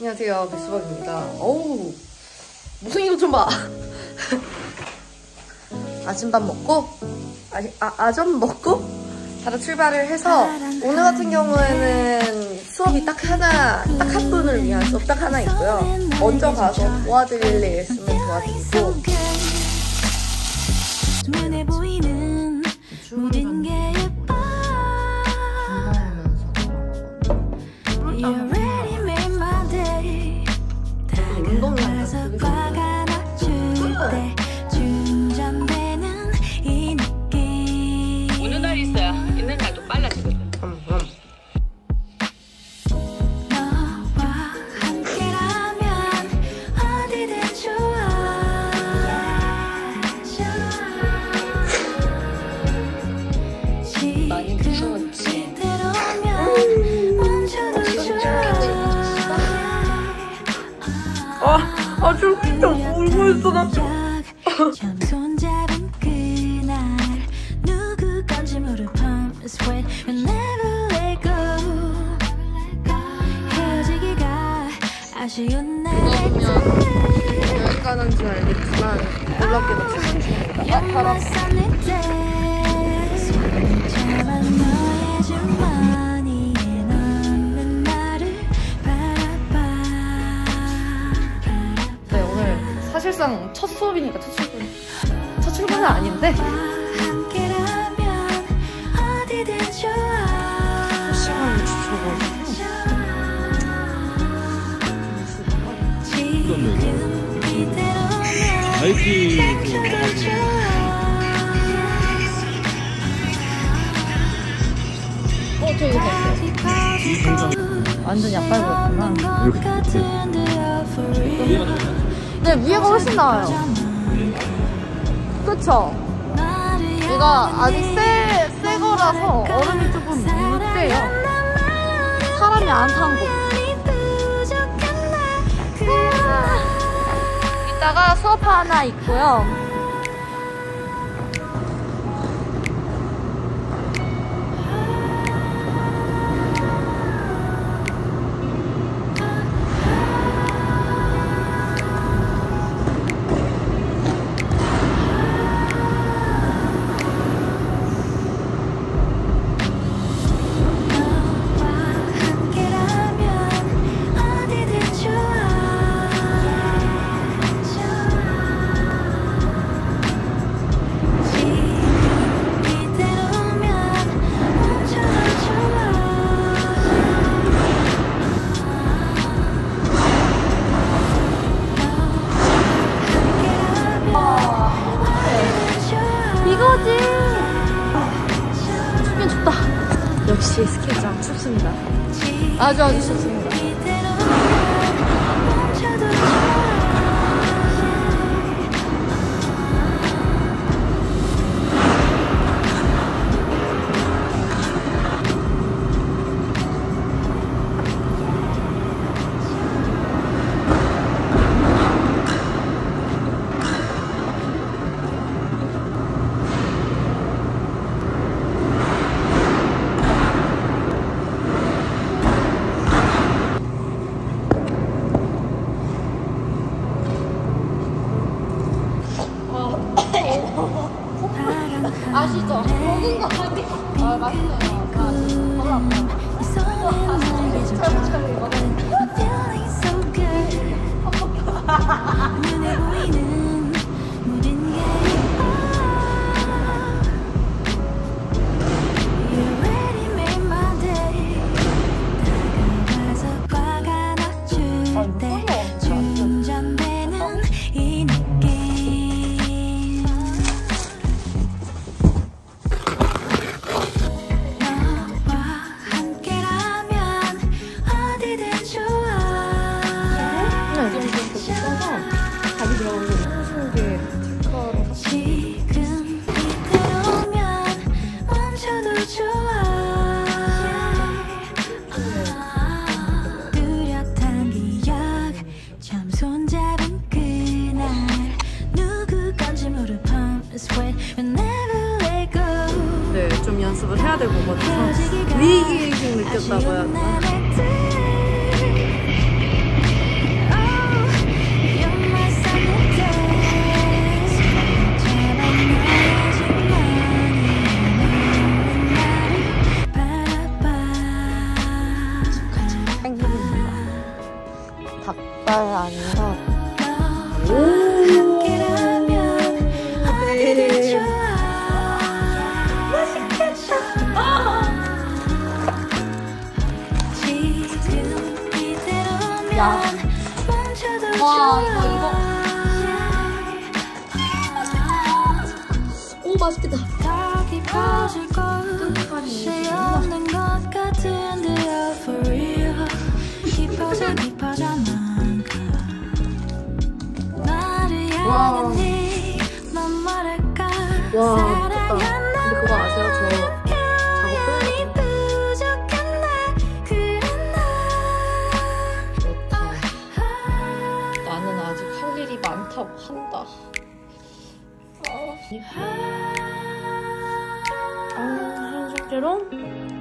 안녕하세요, 백수박입니다. 어우, 무슨 이것 좀 봐. 아침밥 먹고 아점 먹고 바로 출발을 해서, 오늘 같은 경우에는 수업이 딱 한 분을 위한 수업 딱 하나 있고요. 먼저 가서 도와드릴 일 있으면 도와드리고, 눈에 보이는 모든 게 예뻐. 아, 진짜 울고 있어, 나 좀. 여행 가는 줄 알겠지만, 놀랍게도 최근 중입니다. 사실상 첫 수업이니까 첫 출근은 아닌데, 시간이 주쳐가지고. 완전 약발구였구나. 이렇게. 네, 위에가 훨씬 나아요. 그쵸? 얘가 아직 새 거라서 얼음이 조금 무대요. 사람이 안 탄 곳. 이따가 수업 하나 있고요. 춥긴 춥다. 역시 스키장 춥습니다. 아주 춥습니다. 아시죠? 먹은 거 같아요. 아, 맛있네요. 아, 위기의식 느꼈다고요. 닭발 아니라 와, 이거. 오, 맛있겠다. 와, 좋다. 근데 그거 아세요? 저. 한다. 아, 한국대로.